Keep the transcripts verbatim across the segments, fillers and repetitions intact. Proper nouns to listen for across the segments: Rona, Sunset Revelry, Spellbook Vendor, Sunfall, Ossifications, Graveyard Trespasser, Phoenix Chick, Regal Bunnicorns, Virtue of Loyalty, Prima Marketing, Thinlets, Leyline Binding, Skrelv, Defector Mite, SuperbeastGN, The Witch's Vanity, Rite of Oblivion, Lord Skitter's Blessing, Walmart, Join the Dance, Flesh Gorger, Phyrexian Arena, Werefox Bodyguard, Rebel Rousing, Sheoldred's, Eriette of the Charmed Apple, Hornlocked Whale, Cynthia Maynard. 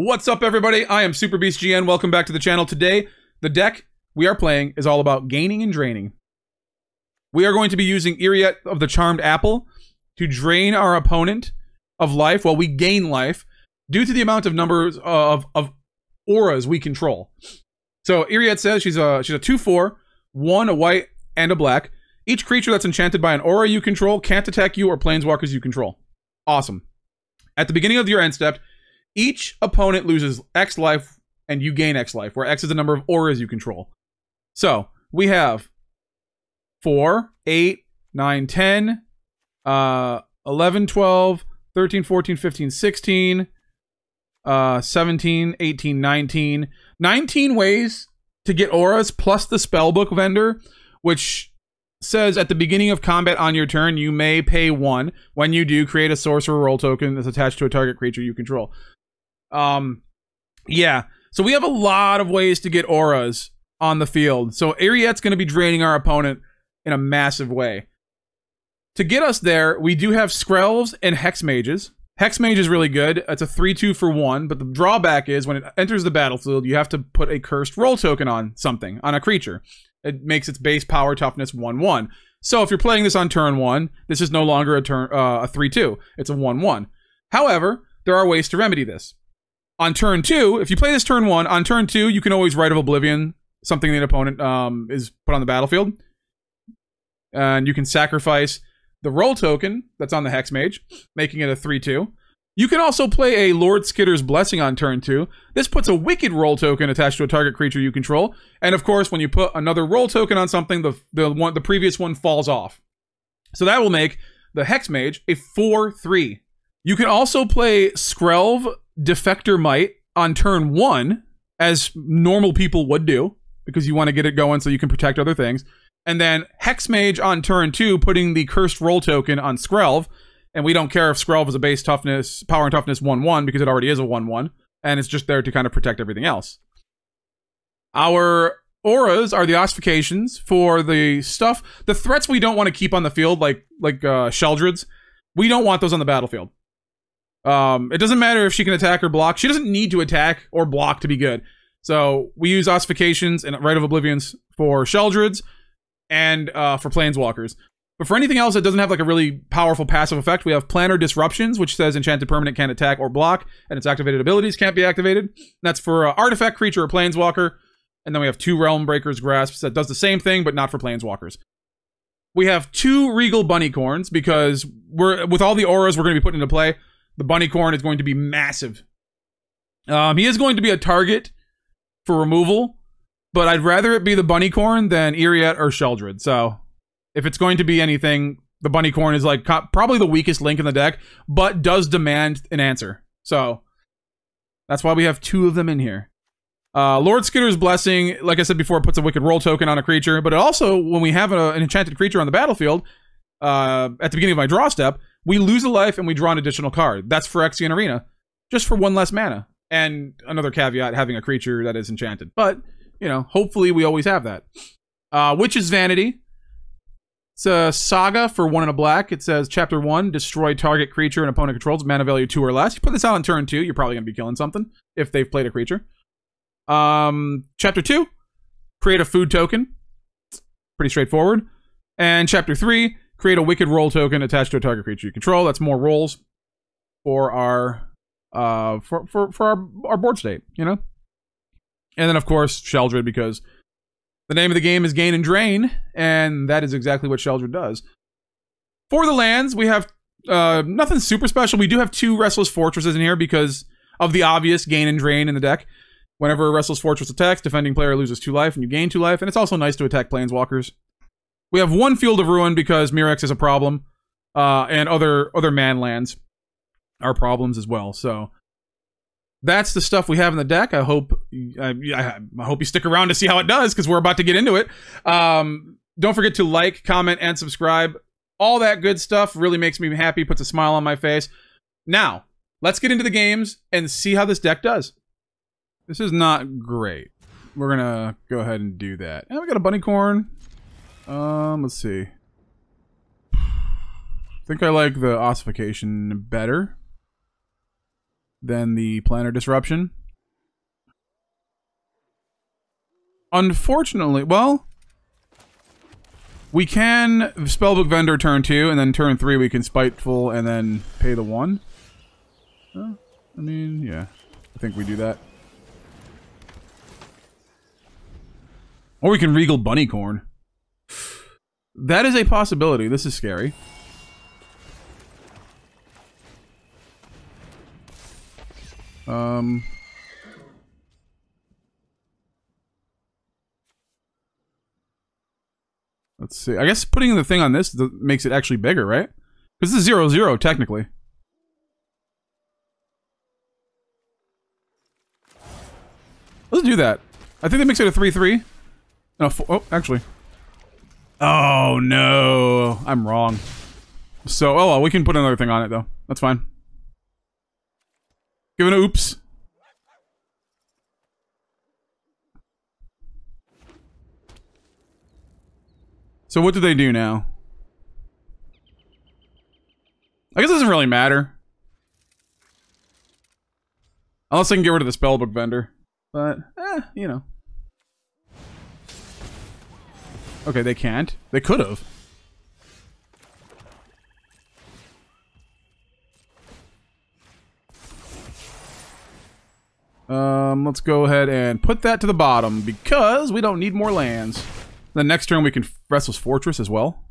What's up, everybody? I am SuperbeastGN. Welcome back to the channel. Today, the deck we are playing is all about gaining and draining. We are going to be using Eriette of the Charmed Apple to drain our opponent of life while we gain life due to the amount of numbers of, of auras we control. So Eriette says she's a she's a two four, one, a white, and a black. Each creature that's enchanted by an aura you control can't attack you or planeswalkers you control. Awesome. At the beginning of your end step, each opponent loses X life and you gain X life, where X is the number of auras you control. So we have four, eight, nine, ten, uh, eleven, twelve, thirteen, fourteen, fifteen, sixteen, uh, seventeen, eighteen, nineteen. nineteen ways to get auras plus the Spellbook Vendor, which says at the beginning of combat on your turn, you may pay one. When you do, create a sorcerer roll token that's attached to a target creature you control. Um, yeah. So we have a lot of ways to get auras on the field. So Eriette's going to be draining our opponent in a massive way. To get us there, we do have Skrelvs and Hex Mages. Hex Mage is really good. It's a three two for one, but the drawback is when it enters the battlefield, you have to put a cursed roll token on something, on a creature. It makes its base power toughness one one. So if you're playing this on turn one, this is no longer a turn uh, a three two. It's a one one. However, there are ways to remedy this. On turn two, if you play this turn one, on turn two, you can always Rite of Oblivion, something that an opponent um, is put on the battlefield. And you can sacrifice the roll token that's on the Hex Mage, making it a three two. You can also play a Lord Skitter's Blessing on turn two. This puts a wicked roll token attached to a target creature you control. And of course, when you put another roll token on something, the, the, one, the previous one falls off. So that will make the Hex Mage a four three. You can also play Skrelv Defector Mite on turn one, as normal people would do, because you want to get it going so you can protect other things. And then Hex Mage on turn two, putting the cursed roll token on Skrelv. And we don't care if Skrelv is a base toughness, power and toughness one one, because it already is a one one. And it's just there to kind of protect everything else. Our auras are the Ossifications for the stuff. The threats we don't want to keep on the field, like like uh, Sheoldred's, we don't want those on the battlefield. Um, it doesn't matter if she can attack or block. She doesn't need to attack or block to be good. So we use Ossifications and Rite of Oblivions for Sheoldred's and uh, for Planeswalkers. But for anything else that doesn't have like a really powerful passive effect, we have Planar Disruptions, which says enchanted permanent can't attack or block, and its activated abilities can't be activated. And that's for uh, artifact, creature, or planeswalker. And then we have two Realmbreaker's Grasps that does the same thing, but not for planeswalkers. We have two Regal Bunnicorns, because we're with all the auras we're going to be putting into play, the Bunnicorn is going to be massive. Um, he is going to be a target for removal, but I'd rather it be the Bunnicorn than Eriette or Sheoldred, so... If it's going to be anything, the Bunnicorn is like probably the weakest link in the deck, but does demand an answer. So that's why we have two of them in here. Uh, Lord Skitter's Blessing, like I said before, puts a wicked roll token on a creature, but it also, when we have a, an enchanted creature on the battlefield, uh, at the beginning of my draw step, we lose a life and we draw an additional card. That's Phyrexian Arena, just for one less mana. And another caveat, having a creature that is enchanted. But, you know, hopefully we always have that. Uh, Witch's Vanity. It's a saga for one and a black. It says chapter one, destroy target creature and opponent controls, mana value two or less. You put this out on turn two, you're probably going to be killing something if they've played a creature. Um, chapter two, create a food token. Pretty straightforward. And chapter three, create a wicked roll token attached to a target creature you control. That's more rolls for our uh, for, for, for our, our board state, you know? And then, of course, Sheoldred, because... the name of the game is Gain and Drain, and that is exactly what Sheoldred does. For the lands, we have uh, nothing super special. We do have two Restless Fortresses in here because of the obvious Gain and Drain in the deck. Whenever a Restless Fortress attacks, defending player loses two life, and you gain two life, and it's also nice to attack Planeswalkers. We have one Field of Ruin because Mirex is a problem, uh, and other, other man lands are problems as well, so... that's the stuff we have in the deck. I hope I, I hope you stick around to see how it does, because we're about to get into it. Um, don't forget to like, comment, and subscribe. All that good stuff really makes me happy, puts a smile on my face. Now, let's get into the games and see how this deck does. This is not great. We're going to go ahead and do that. And we got a Bunnicorn. Um, let's see. I think I like the Ossification better. Then the Planar Disruption. Unfortunately, well, we can Spellbook Vendor turn two, and then turn three we can Spiteful, and then pay the one. Huh? I mean, yeah, I think we do that. Or we can Regal Bunnicorn. That is a possibility. This is scary. Um... Let's see. I guess putting the thing on this th makes it actually bigger, right? Because this is zero zero, technically. Let's do that. I think that makes it a three three. No, four, oh, actually. Oh, no. I'm wrong. So, oh well, we can put another thing on it, though. That's fine. Give it an oops. So what do they do now? I guess it doesn't really matter. Unless I can get rid of the Spellbook Vendor. But, eh, you know. Okay, they can't. They could have. Um, let's go ahead and put that to the bottom, because we don't need more lands. The next turn we can Restless Fortress as well.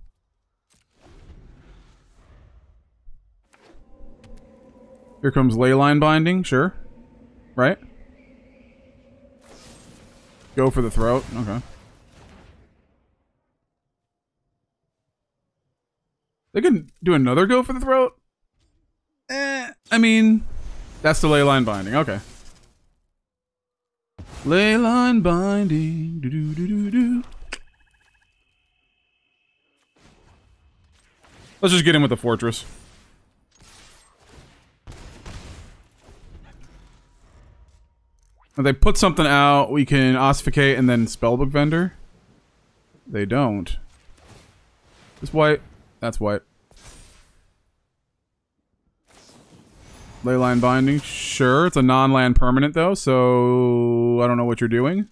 Here comes Leyline Binding, sure. Right? Go for the throat, okay. They can do another go for the throat? Eh, I mean, that's the Leyline Binding, okay. Leyline Binding, do do do do do. Let's just get in with the Fortress. If they put something out, we can Ossificate and then Spellbook Vendor. They don't. This white. That's white. Leyline Binding. Sure, it's a non-land permanent, though, so I don't know what you're doing.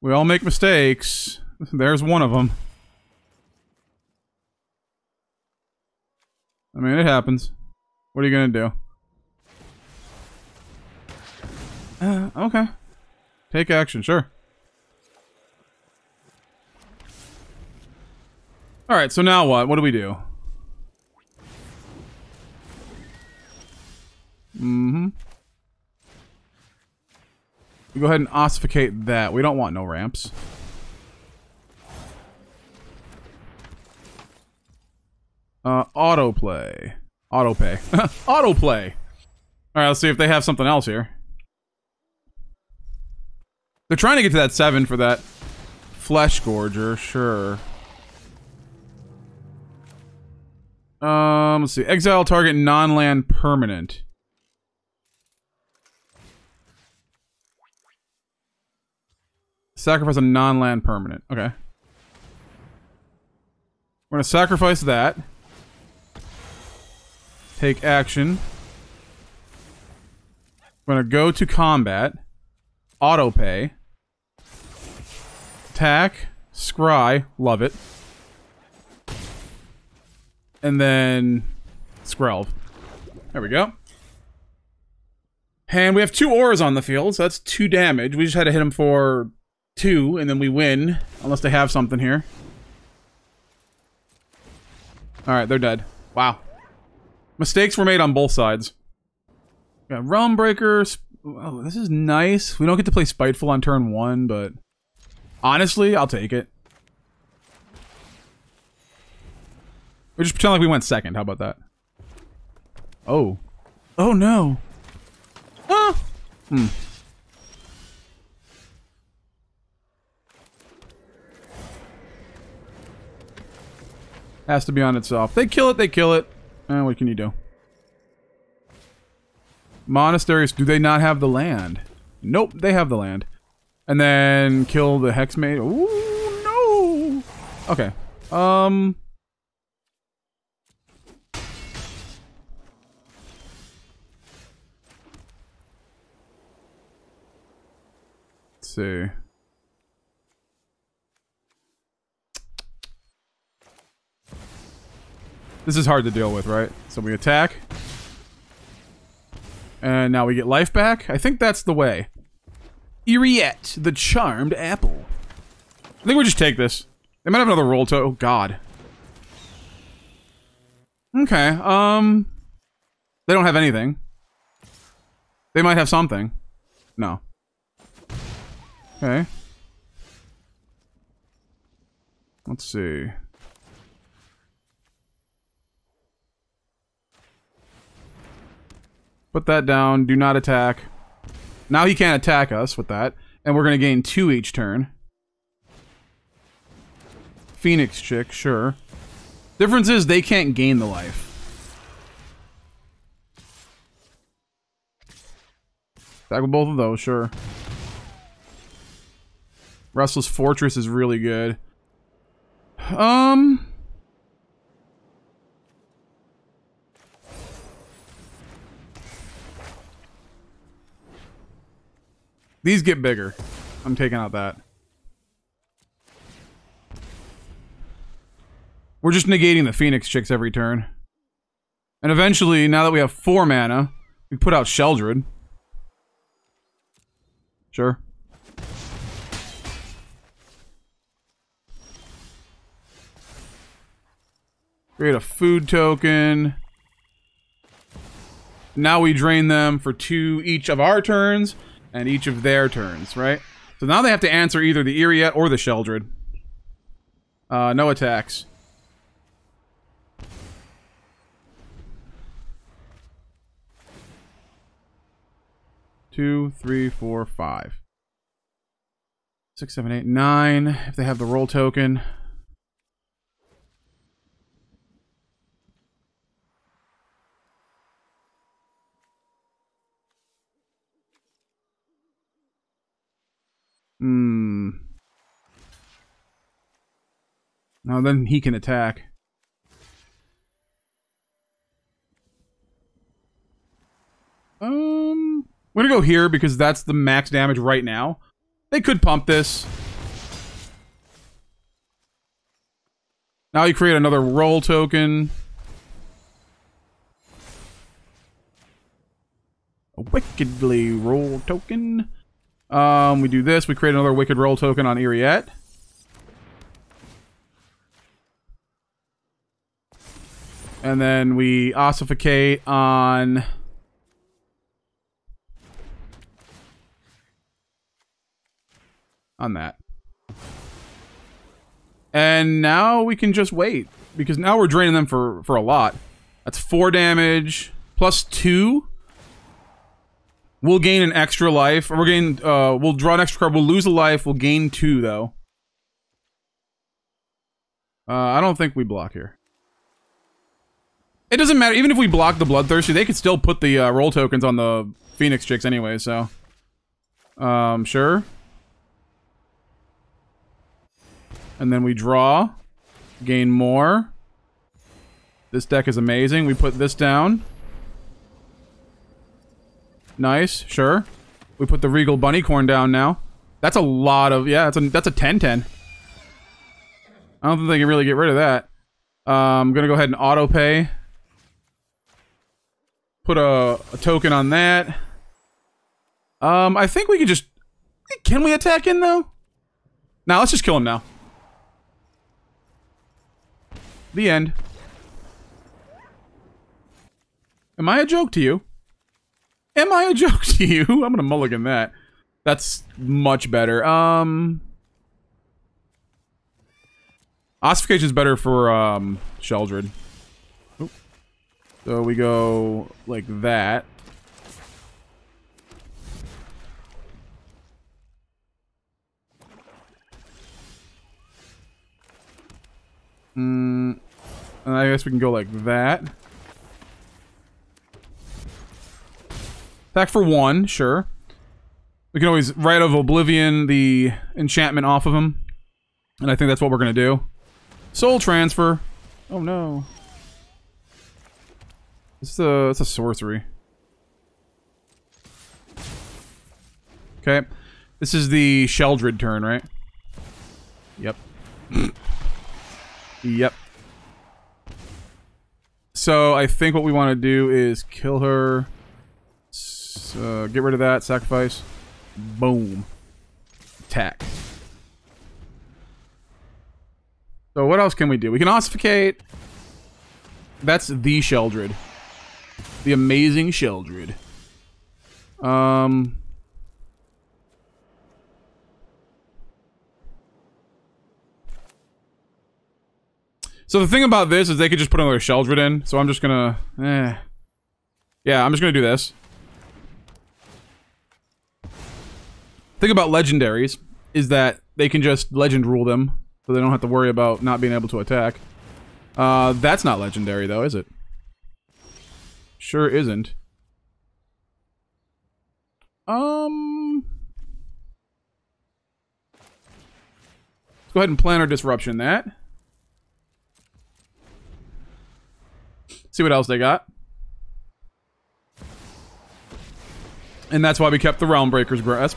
We all make mistakes. There's one of them. I mean, it happens. What are you gonna do? Uh, okay. Take action, sure. Alright, so now what? What do we do? Mm-hmm. We go ahead and Ossificate that. We don't want no ramps. Uh, autoplay. Autopay. Autoplay! Alright, let's see if they have something else here. They're trying to get to that seven for that Flesh Gorger, sure. Um, let's see. Exile target non-land permanent. Sacrifice a non-land permanent. Okay. We're gonna sacrifice that. Take action. I'm gonna go to combat. Auto pay. Attack. Scry. Love it. And then Skrelv. There we go. And we have two auras on the field, so that's two damage. We just had to hit them for two, and then we win. Unless they have something here. Alright, they're dead. Wow. Mistakes were made on both sides. We got Realmbreaker. Oh, this is nice. We don't get to play Spiteful on turn one, but honestly, I'll take it. We just pretend like we went second. How about that? Oh. Oh, no. Ah! Hmm. Has to be on itself. They kill it, they kill it. And what can you do? Monasteries, do they not have the land? Nope, they have the land. And then kill the Hex Mage. Ooh, no! Okay. Um... So this is hard to deal with, right? So we attack. And now we get life back. I think that's the way. Eriette, the Charmed Apple. I think we just take this. They might have another roll to- oh god. Okay, um... they don't have anything. They might have something. No. Okay. Let's see. Put that down. Do not attack. Now he can't attack us with that. And we're going to gain two each turn. Phoenix Chick, sure. Difference is they can't gain the life. Attack with both of those, sure. Restless Fortress is really good. Um... These get bigger. I'm taking out that. We're just negating the Phoenix Chicks every turn. And eventually, now that we have four mana, we put out Sheoldred. Sure. Create a food token. Now we drain them for two each of our turns. And each of their turns, right? So now they have to answer either the Eriette or the Sheoldred. Uh, no attacks. Two, three, four, five. Six, seven, eight, nine. If they have the roll token. Hmm. Now then he can attack. Um, we're gonna go here because that's the max damage right now. They could pump this. Now you create another roll token. A wickedly roll token. Um, we do this, we create another Wicked Roll token on Eriette. And then we ossificate on... on that. And now we can just wait, because now we're draining them for, for a lot. That's four damage, plus two. We'll gain an extra life, or we'll gain, uh, we'll draw an extra card, we'll lose a life, we'll gain two, though. Uh, I don't think we block here. It doesn't matter, even if we block the Bloodthirsty, they could still put the, uh, roll tokens on the Phoenix Chicks anyway, so. Um, sure. And then we draw. Gain more. This deck is amazing, we put this down. Nice, sure. We put the Regal Bunnicorn down now. That's a lot of... yeah, that's a, that's a ten ten. I don't think they can really get rid of that. Um, I'm gonna go ahead and auto-pay. Put a, a token on that. Um, I think we can just... can we attack in, though? Nah, let's just kill him now. The end. Am I a joke to you? Am I a joke to you? I'm gonna mulligan that. That's much better. Um, Ossification is better for um, Sheoldred. Oop. So we go like that. Mm, and I guess we can go like that. Attack for one, sure. We can always Rite of Oblivion the enchantment off of him. And I think that's what we're gonna do. Soul Transfer. Oh no. It's a, it's a sorcery. Okay. This is the Sheoldred turn, right? Yep. Yep. So I think what we want to do is kill her. So get rid of that. Sacrifice. Boom. Attack. So what else can we do? We can ossificate. That's the Sheoldred. The amazing Sheoldred. Um... So the thing about this is they could just put another Sheldred in, so I'm just gonna... Eh. Yeah, I'm just gonna do this. The thing about legendaries is that they can just legend rule them, so they don't have to worry about not being able to attack. Uh, that's not legendary though, is it? Sure isn't. Um... Let's go ahead and Planar Disruption that. See what else they got. And that's why we kept the Realmbreaker's Grasp.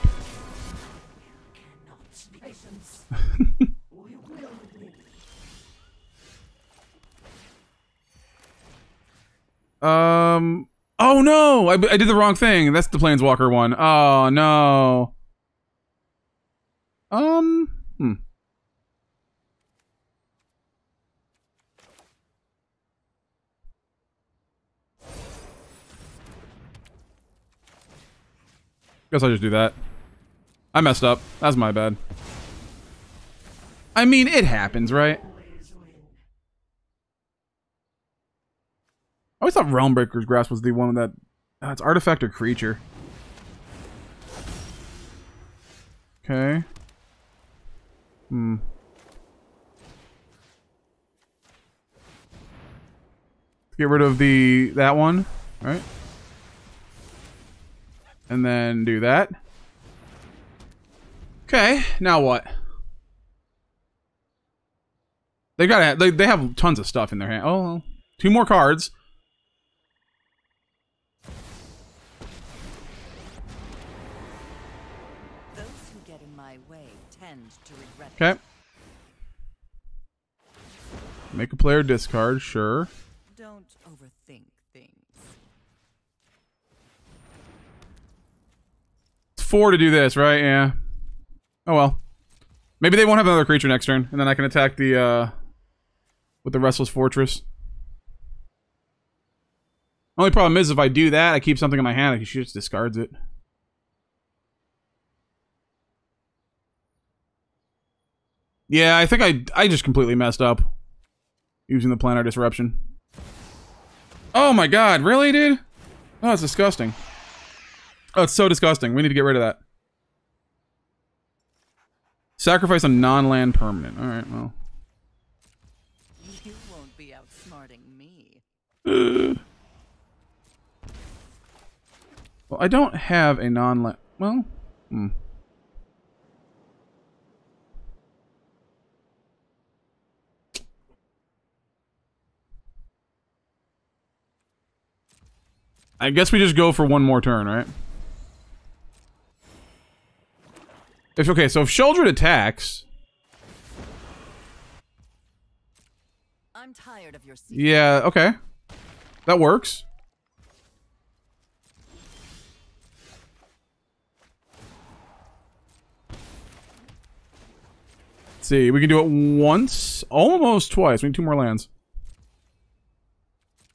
um... Oh no! I, I did the wrong thing! That's the Planeswalker one. Oh no. Um... Hmm. Guess I'll just do that. I messed up. That's my bad. I mean, it happens, right? I always thought Realmbreaker's Grasp was the one that... Uh, it's artifact or creature. Okay. Hmm. Get rid of the... that one. Alright. And then do that. Okay, now what? They gotta. They they have tons of stuff in their hand. Oh, well. Two more cards. Those who get in my way tend to regret. Okay. Make a player discard. Sure. Don't overthink things. Four to do this, right? Yeah. Oh well. Maybe they won't have another creature next turn, and then I can attack the, uh... with the Restless Fortress. Only problem is, if I do that, I keep something in my hand, and she just discards it. Yeah, I think I, I just completely messed up. Using the Planar Disruption. Oh my god, really, dude? Oh, that's disgusting. Oh, it's so disgusting. We need to get rid of that. Sacrifice a non-land permanent. Alright, well. You won't be outsmarting me. Uh. Well, I don't have a non-land... Well, hmm. I guess we just go for one more turn, right? If, okay, so if Sheoldred attacks... I'm tired of your seat. Yeah, okay. That works. Let's see, we can do it once. Almost twice. We need two more lands.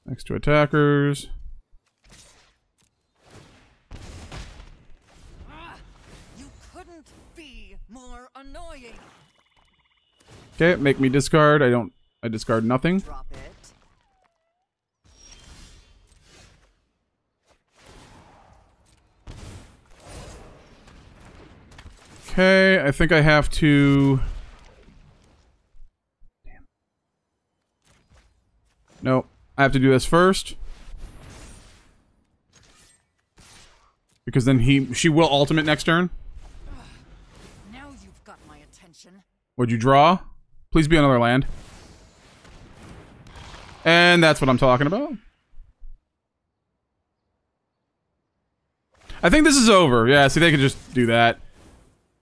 Next to attackers. Okay, make me discard. I don't... I discard nothing. Drop it. Okay, I think I have to... Damn. No, I have to do this first. Because then he... she will ultimate next turn. Now you've got my attention. Would you draw? Please be another land. And that's what I'm talking about. I think this is over. Yeah, see, they could just do that.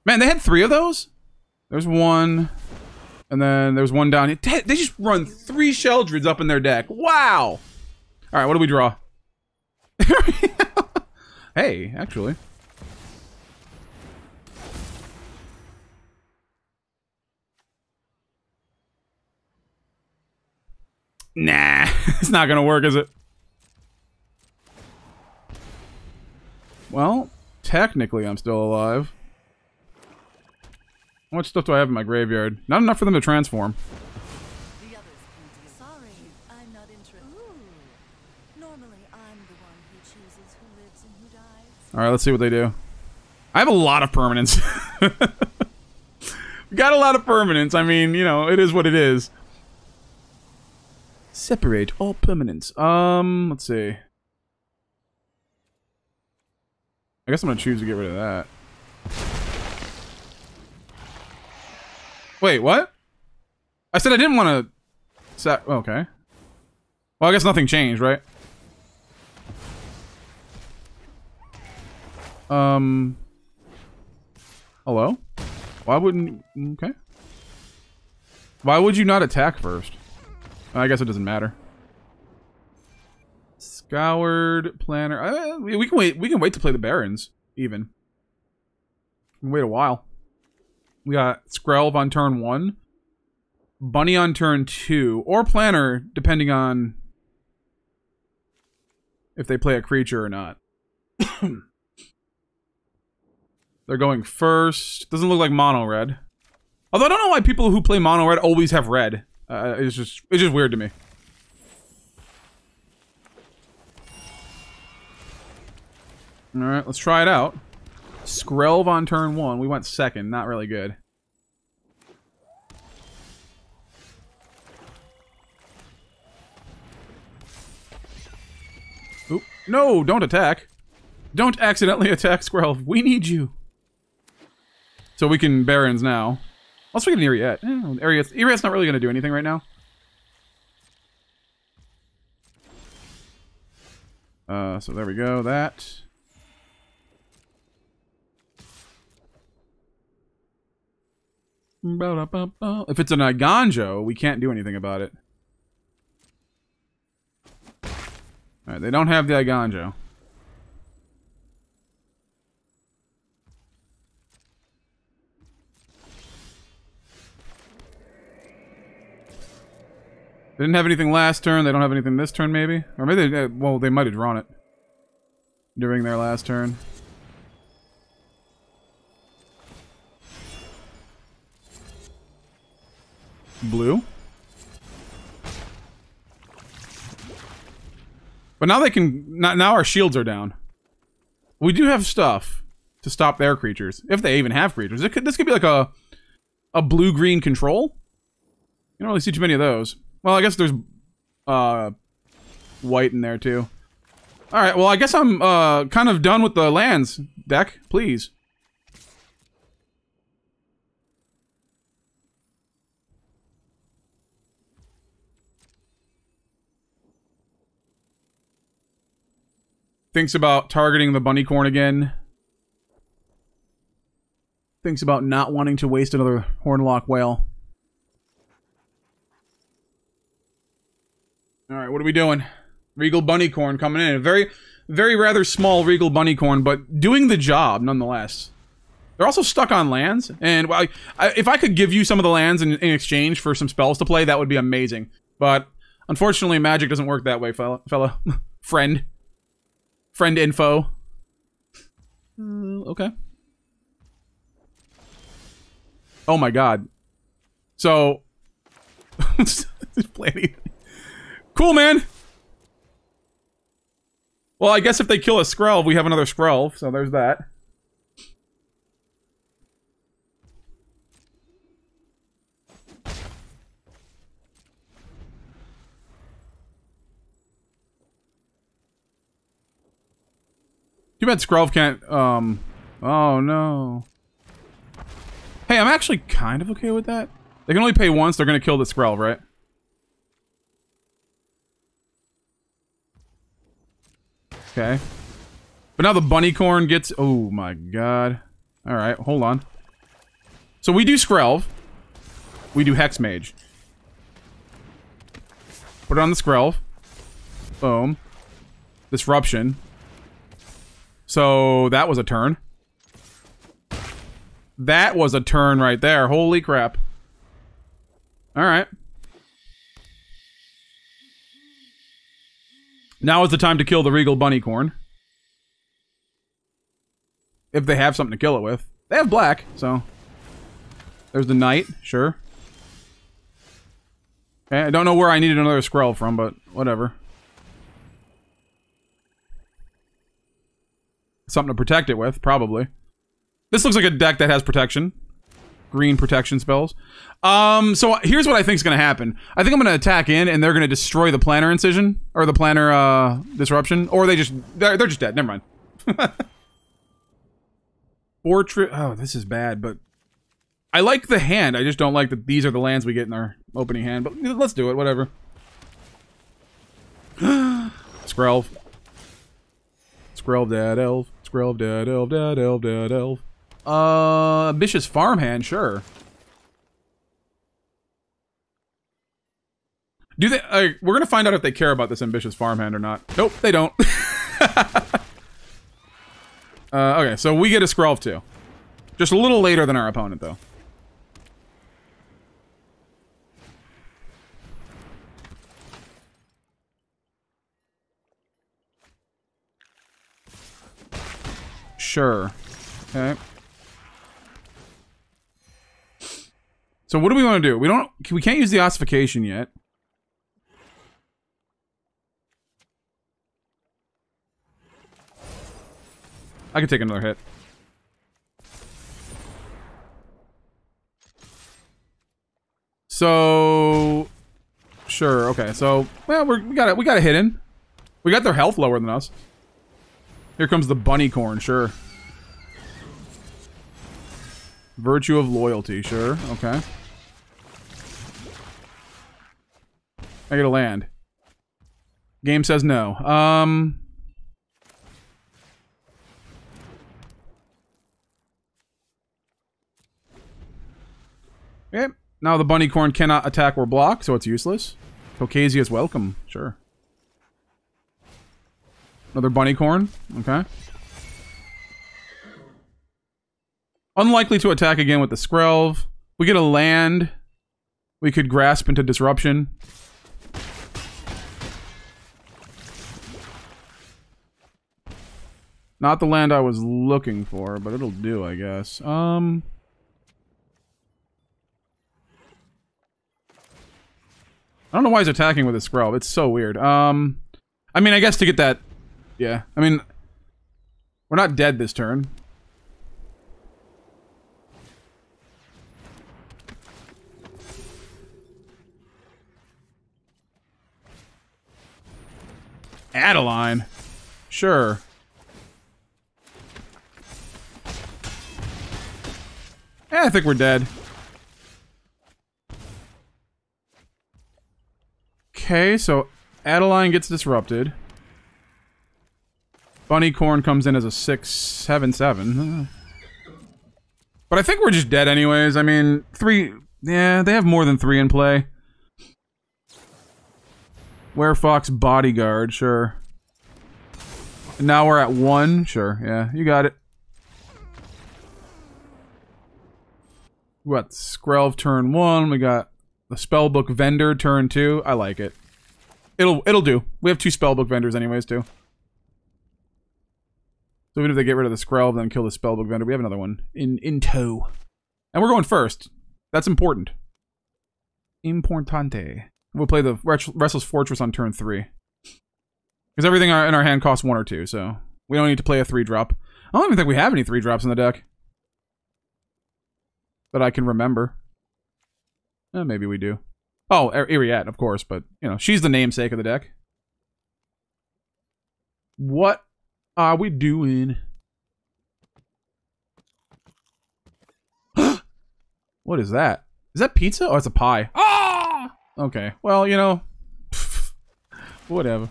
Man, they had three of those? There's one. And then there's one down here. They just run three Sheoldred's up in their deck. Wow! Alright, what do we draw? Hey, actually. Nah, it's not gonna work, is it? Well, technically I'm still alive. How much stuff do I have in my graveyard? Not enough for them to transform. The others can do. Sorry, I'm not interested. Ooh. Normally I'm the one who chooses who lives and who dies. Alright, let's see what they do. I have a lot of permanence. Got a lot of permanence. I mean, you know, it is what it is. Separate all permanents. Um, let's see. I guess I'm gonna choose to get rid of that. Wait, what? I said I didn't want to... Sac okay. Well, I guess nothing changed, right? Um... Hello? Why wouldn't... Okay. Why would you not attack first? I guess it doesn't matter. Scoured, Planner... Uh, we can wait. We can wait to play the Barons, even. We can wait a while. We got Skrelv on turn one, Bunny on turn two, or Planner, depending on if they play a creature or not. They're going first. Doesn't look like mono red. Although I don't know why people who play mono red always have red. Uh, it's just it's just weird to me. All right, let's try it out. Skrelv on turn one. We went second. Not really good. Oop. No, don't attack. Don't accidentally attack Skrelv. We need you. So we can Barons now. Let's get an Eriette. Eh, Eriette's, Eriette's not really going to do anything right now. Uh, so there we go. That... If it's an Eiganjo, we can't do anything about it. Alright, they don't have the Eiganjo. They didn't have anything last turn, they don't have anything this turn maybe? Or maybe they, well, they might have drawn it during their last turn. Blue. But now they can... Now our shields are down. We do have stuff to stop their creatures. If they even have creatures. It could, this could be like a... A blue-green control. You don't really see too many of those. Well, I guess there's... Uh... White in there, too. Alright, well, I guess I'm uh, kind of done with the lands deck. Please. Thinks about targeting the Bunnicorn again. Thinks about not wanting to waste another Hornlock Whale. Alright, what are we doing? Regal Bunnicorn coming in. A very, very rather small Regal Bunnicorn, but doing the job, nonetheless. They're also stuck on lands, and well, I, if I could give you some of the lands in, in exchange for some spells to play, that would be amazing. But, unfortunately, Magic doesn't work that way, fella. fella. Friend. Friend info. Mm, okay. Oh my god. So... Cool, man! Well, I guess if they kill a Skrelv, we have another Skrelv, so there's that. Too bad Skrelv can't, um... Oh, no. Hey, I'm actually kind of okay with that. They can only pay once, they're gonna kill the Skrelv, right? Okay. But now the Bunnicorn gets... Oh, my God. Alright, hold on. So we do Skrelv. We do Hex Mage. Put it on the Skrelv. Boom. Disruption. So that was a turn. That was a turn right there. Holy crap. Alright. Now is the time to kill the Regal Bunnicorn. If they have something to kill it with. They have black, so... There's the Knight, sure. Okay, I don't know where I needed another Skrelv from, but whatever. Something to protect it with, probably. This looks like a deck that has protection. Green protection spells. Um, so here's what I think is going to happen. I think I'm going to attack in, and they're going to destroy the Planar Incision. Or the Planar uh, Disruption. Or they just... They're, they're just dead. Never mind. Fortress... Oh, this is bad, but... I like the hand. I just don't like that these are the lands we get in our opening hand. But let's do it. Whatever. Skrelv. Skrelv, dead elf. Skrelv, dead elf, dead elf, dead elf. Uh, ambitious farmhand, sure. Do they? Uh, we're gonna find out if they care about this ambitious farmhand or not. Nope, they don't. uh, okay, so we get a Skrelv too. Just a little later than our opponent, though. Sure. Okay. So what do we want to do? We don't. We can't use the ossification yet. I could take another hit. So, sure. Okay. So, well, we're, we got it. We got a hit in. We got their health lower than us. Here comes the Bunnicorn. Sure. Virtue of Loyalty, sure. Okay. I get a land. Game says no. Um... Okay. Now the Bunnicorn cannot attack or block, so it's useless. Hokaze is welcome, sure. Another Bunnicorn, okay. Unlikely to attack again with the Skrelv. We get a land. We could grasp into disruption. Not the land I was looking for, but it'll do, I guess. Um, I don't know why he's attacking with a Skrelv. It's so weird. Um, I mean, I guess to get that... Yeah, I mean... We're not dead this turn. Adeline. Sure. Eh, I think we're dead. Okay, so Adeline gets disrupted. Bunnicorn comes in as a six seven seven. But I think we're just dead anyways. I mean, three... Yeah, they have more than three in play. Werefox Bodyguard, sure. And now we're at one, sure, yeah, you got it. We got Skrelv turn one, we got the Spellbook Vendor turn two, I like it. It'll, it'll do. We have two Spellbook Vendors anyways, too. So even if they get rid of the Skrelv, then kill the Spellbook Vendor, we have another one in, in tow. And we're going first. That's important. Importante. We'll play the Restless Fortress on turn three. Because everything in our hand costs one or two, so... We don't need to play a three drop. I don't even think we have any three drops in the deck. That I can remember. Eh, maybe we do. Oh, Eriette, of course, but, you know, she's the namesake of the deck. What are we doing? What is that? Is that pizza? Oh, it's a pie. Oh! Okay, well, you know, pff, whatever.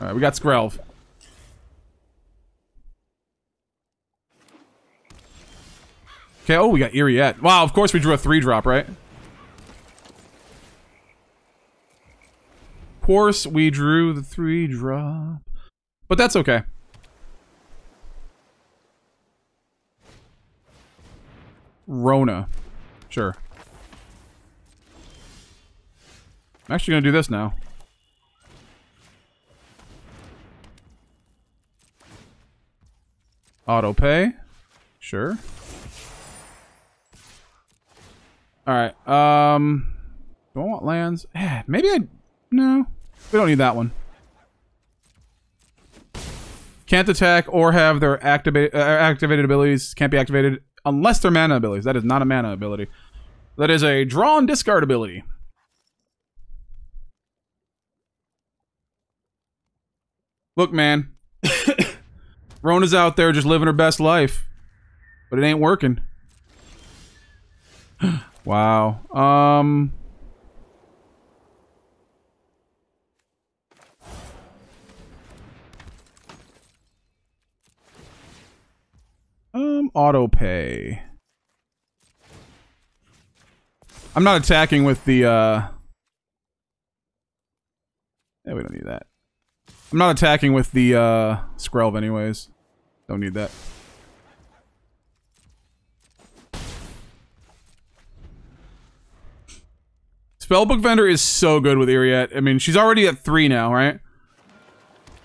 Alright, we got Skrelv. Okay, oh, we got Eriette. Wow, of course we drew a three drop, right? Of course we drew the three drop. But that's okay. Rona. Sure. I'm actually gonna do this now. Auto pay. Sure. Alright, um... do I want lands? Eh, maybe I... No. We don't need that one. Can't attack or have their activate, uh, activated abilities. Can't be activated unless they're mana abilities. That is not a mana ability. That is a draw and discard ability. Look, man. Rona's out there just living her best life. But it ain't working. Wow. Um. Um, auto pay. I'm not attacking with the, uh... yeah, we don't need that. I'm not attacking with the, uh, Skrelv anyways. Don't need that. Spellbook Vendor is so good with Eriette. I mean, she's already at three now, right?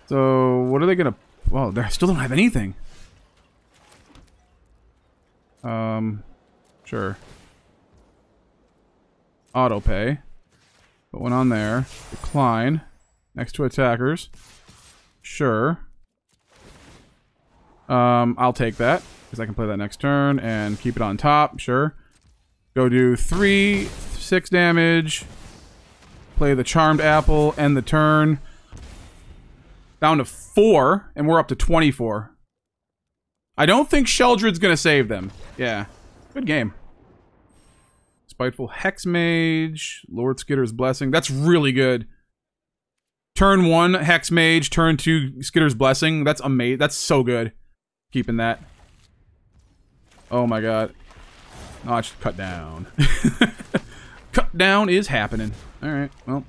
So, what are they gonna... well, they still don't have anything. Um, sure. Auto pay. Put one on there. Decline. Next to attackers. Sure. Um, I'll take that. Because I can play that next turn and keep it on top. Sure. Go do three... six damage. Play the Charmed Apple. End the turn. Down to four, and we're up to twenty-four. I don't think Sheoldred's gonna save them. Yeah. Good game. Spiteful Hex Mage. Lord Skitter's Blessing. That's really good. Turn one, Hex Mage. Turn two, Skitter's Blessing. That's amazing. That's so good. Keeping that. Oh my god. Oh, I should cut down. Cut down is happening. Alright, well.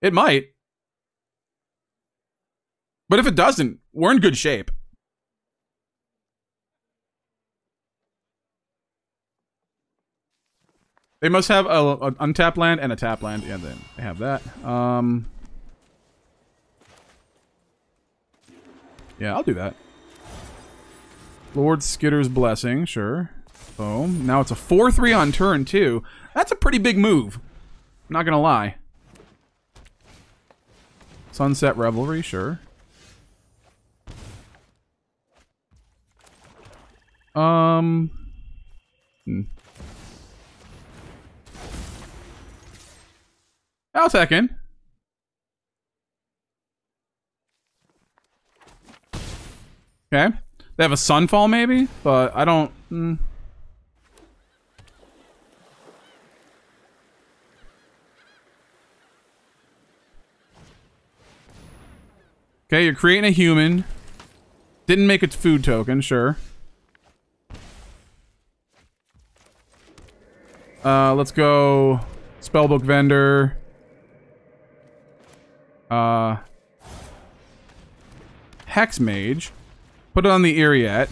It might. But if it doesn't, we're in good shape. They must have an untapped land and a tap land. Yeah, they have that. Um, yeah, I'll do that. Lord Skitter's Blessing, sure. Boom. Now it's a four three on turn two. That's a pretty big move. I'm not gonna lie. Sunset Revelry, sure. Um. Hmm. I'll attack in. Okay. They have a Sunfall maybe, but I don't... Mm. Okay, you're creating a human. Didn't make its food token, sure. Uh, let's go Spellbook Vendor. Uh, Hex Mage. Put it on the Eriette.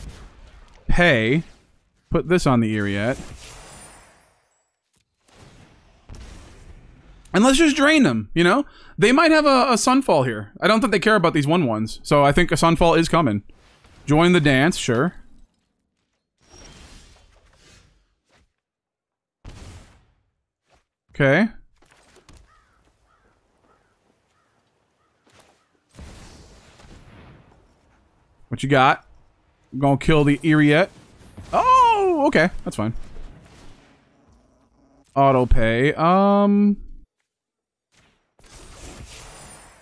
Pay. Put this on the Eriette. And let's just drain them, you know? They might have a, a Sunfall here. I don't think they care about these one ones, so I think a Sunfall is coming. Join the Dance, sure. Okay. What you got? I'm gonna kill the Eriette. Oh, okay. That's fine. Auto pay. Um...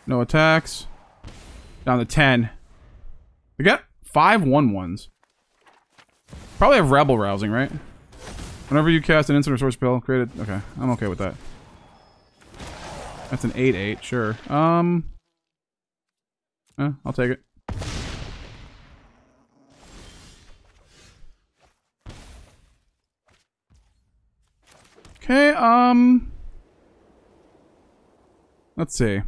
No attacks. Down to ten. We got five one ones. Probably have Rebel Rousing, right? Whenever you cast an instant or source spell, created. Okay, I'm okay with that. That's an eight eight, sure. Um, eh, I'll take it. um... Let's see.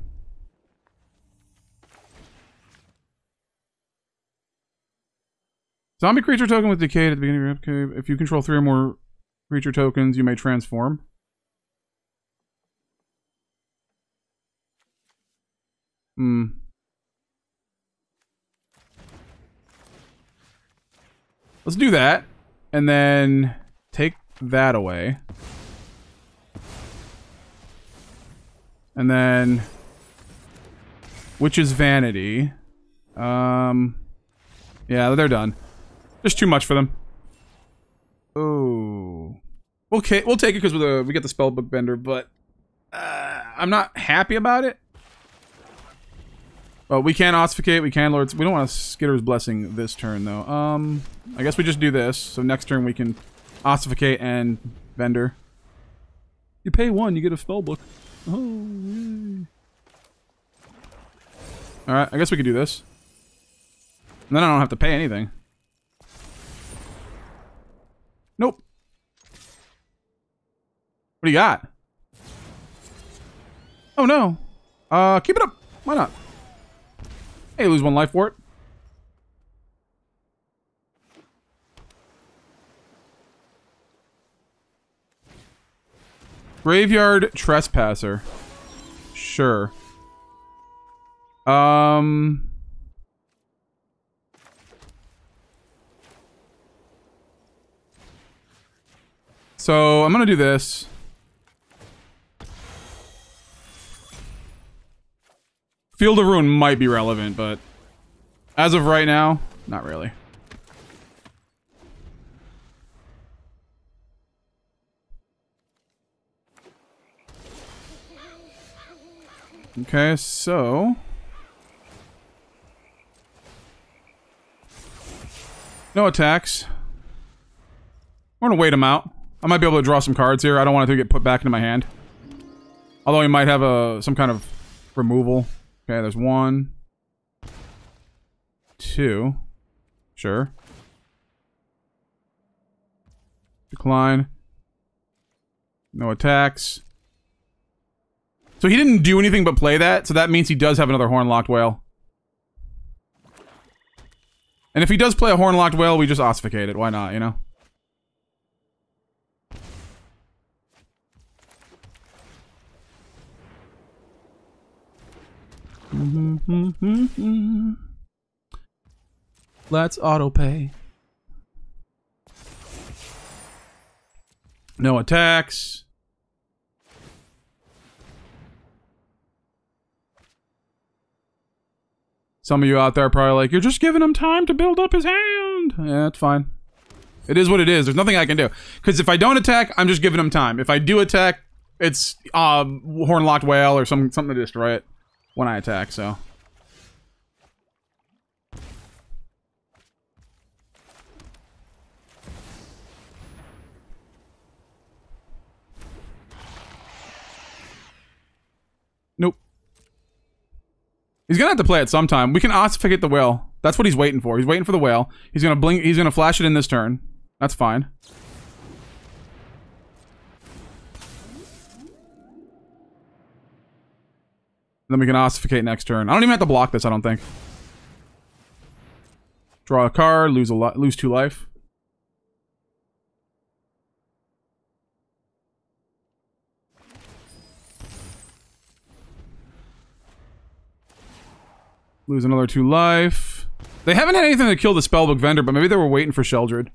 Zombie creature token with decay at the beginning of your upkeep. If you control three or more creature tokens, you may transform. Hmm. Let's do that. And then take that away. And then Witch's Vanity. Um Yeah, they're done. Just too much for them. Oh. Okay, we'll take it because we we get the Spellbook Vendor, but uh, I'm not happy about it. But we can Ossificate, we can Lord... We don't want to Skitter's Blessing this turn, though. Um, I guess we just do this. So next turn we can Ossificate and Vendor. You pay one, you get a Spellbook. Oh, yay. Alright, I guess we could do this. And then I don't have to pay anything. Nope. What do you got? Oh no. Uh, keep it up. Why not? Hey, lose one life for it. Graveyard Trespasser. Sure. Um... So, I'm gonna do this. Field of Ruin might be relevant, but as of right now, not really. Okay, so... No attacks. We're gonna wait him out. I might be able to draw some cards here. I don't want it to get put back into my hand. Although he might have a some kind of removal. Okay, there's one. Two. Sure. Decline. No attacks. So he didn't do anything but play that, so that means he does have another Hornlocked Whale. And if he does play a Hornlocked Whale, we just Ossificate it. Why not, you know? Mm-hmm. Let's autopay. No attacks. Some of you out there are probably like, you're just giving him time to build up his hand. Yeah, that's fine. It is what it is. There's nothing I can do. Because if I don't attack, I'm just giving him time. If I do attack, it's uh, Hornlocked Whale or some, something to destroy it. When I attack, so. Nope. He's gonna have to play it sometime. We can Ossificate the whale. That's what he's waiting for. He's waiting for the whale. He's gonna blink, he's gonna flash it in this turn. That's fine. Then we can Ossificate next turn. I don't even have to block this, I don't think. Draw a card, lose a lot, lose two life. Lose another two life. They haven't had anything to kill the Spellbook Vendor, but maybe they were waiting for Sheoldred.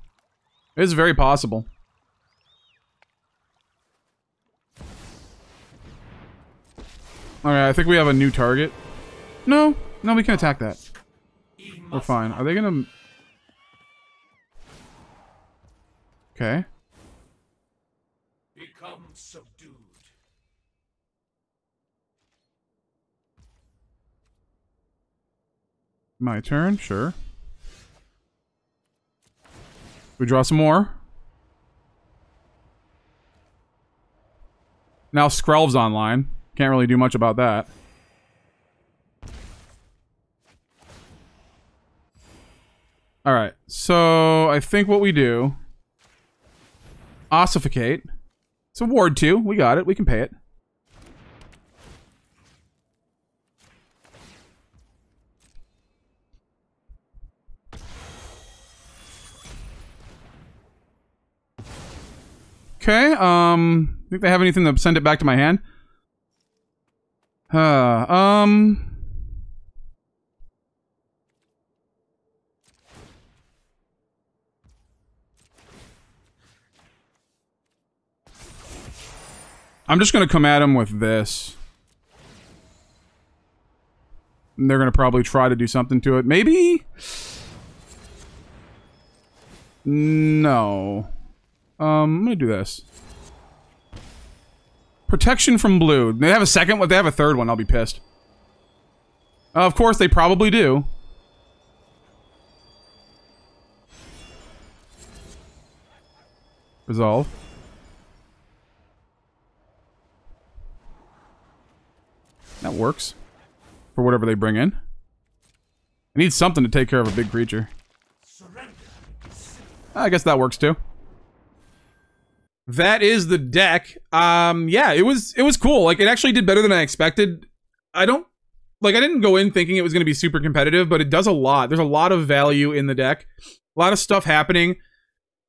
It is very possible. Alright, I think we have a new target. No. No, we can attack that. We're fine. Are they gonna... Okay. Become subdued. My turn? Sure. We draw some more. Now Skrelv's online. Can't really do much about that. Alright, so I think what we do... Ossificate. It's a ward two. We got it. We can pay it. Okay, um, think they have anything to send it back to my hand? Uh, um... I'm just gonna come at him with this. And they're gonna probably try to do something to it. Maybe? No. Um, I'm gonna do this. Protection from blue. They have a second one? They have a third one. I'll be pissed. Uh, of course, they probably do. Resolve. That works. For whatever they bring in. I need something to take care of a big creature. I guess that works too. That is the deck. Um, yeah, it was it was cool. Like, it actually did better than I expected. I don't... Like, I didn't go in thinking it was going to be super competitive, but it does a lot. There's a lot of value in the deck. A lot of stuff happening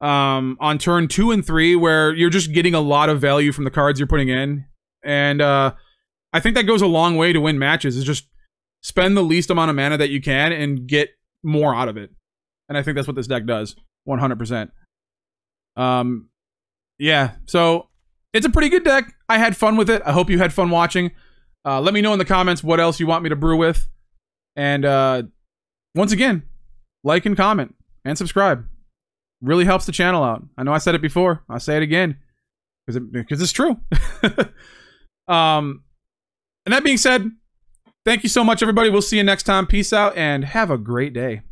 um, on turn two and three, where you're just getting a lot of value from the cards you're putting in. And uh, I think that goes a long way to win matches, is just spend the least amount of mana that you can and get more out of it. And I think that's what this deck does, one hundred percent. Um... Yeah, so it's a pretty good deck. I had fun with it. I hope you had fun watching. Uh, let me know in the comments what else you want me to brew with. And uh, once again, like and comment and subscribe. Really helps the channel out. I know I said it before. I'll say it again because it, because it's true. um, and that being said, thank you so much, everybody. We'll see you next time. Peace out and have a great day.